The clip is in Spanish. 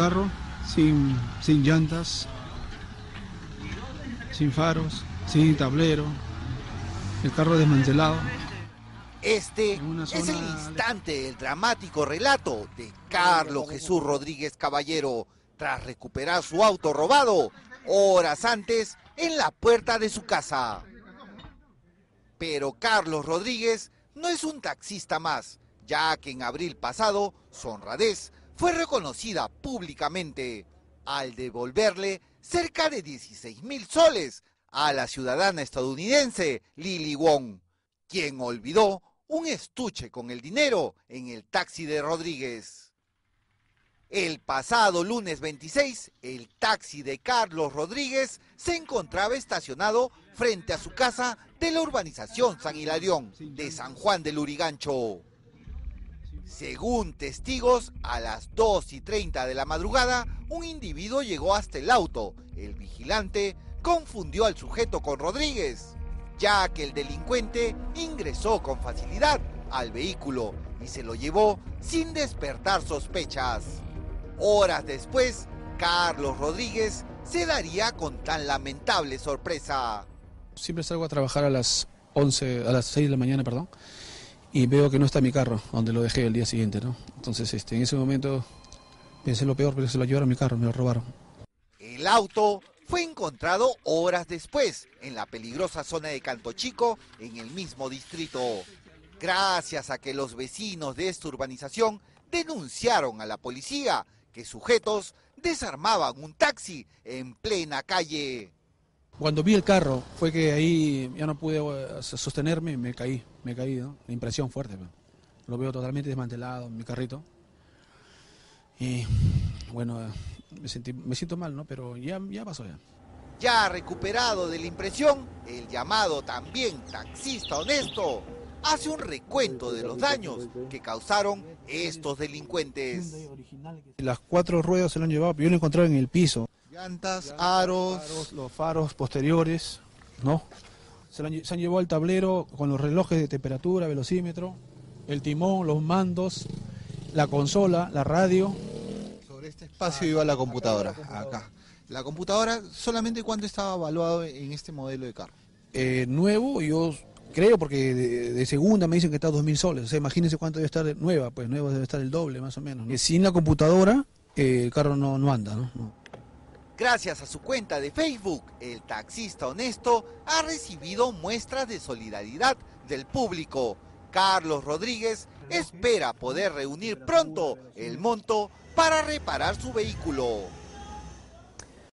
carro sin llantas, sin faros, sin tablero, el carro desmantelado. Este es el instante del dramático relato de Carlos Jesús Rodríguez Caballero, tras recuperar su auto robado horas antes en la puerta de su casa. Pero Carlos Rodríguez no es un taxista más, ya que en abril pasado su honradez fue reconocida públicamente al devolverle cerca de 16.000 soles a la ciudadana estadounidense Lili Wong, quien olvidó un estuche con el dinero en el taxi de Rodríguez. El pasado lunes 26, el taxi de Carlos Rodríguez se encontraba estacionado frente a su casa de la urbanización San Hilarión de San Juan de Lurigancho. Según testigos, a las 2:30 de la madrugada, un individuo llegó hasta el auto. El vigilante confundió al sujeto con Rodríguez, ya que el delincuente ingresó con facilidad al vehículo y se lo llevó sin despertar sospechas. Horas después, Carlos Rodríguez se daría con tan lamentable sorpresa. Siempre salgo a trabajar a las 6 de la mañana, perdón, y veo que no está mi carro, donde lo dejé el día siguiente, ¿no? Entonces, en ese momento pensé lo peor, pero se lo llevaron mi carro, me lo robaron. El auto fue encontrado horas después en la peligrosa zona de Canto Chico, en el mismo distrito, gracias a que los vecinos de esta urbanización denunciaron a la policía que sujetos desarmaban un taxi en plena calle. Cuando vi el carro fue que ahí ya no pude sostenerme, me caí, ¿no? La impresión fuerte, ¿no? Lo veo totalmente desmantelado en mi carrito y bueno, me siento mal, ¿no? Pero ya pasó ya. Ya recuperado de la impresión, el llamado también taxista honesto hace un recuento de los daños que causaron estos delincuentes. Las 4 ruedas se lo han llevado, pero yo lo encontré en el piso. Llantas, aros, los faros posteriores, ¿no? Se han llevado el tablero con los relojes de temperatura, velocímetro, el timón, los mandos, la consola, la radio. Sobre este espacio iba la computadora, acá. La computadora, ¿solamente cuánto estaba evaluado en este modelo de carro? Nuevo, yo creo, porque de segunda me dicen que está a 2.000 soles. O sea, imagínense cuánto debe estar nueva, pues nueva debe estar el doble, más o menos, ¿no? Sin la computadora, el carro no anda, ¿no? Gracias a su cuenta de Facebook, el taxista honesto ha recibido muestras de solidaridad del público. Carlos Rodríguez espera poder reunir pronto el monto para reparar su vehículo.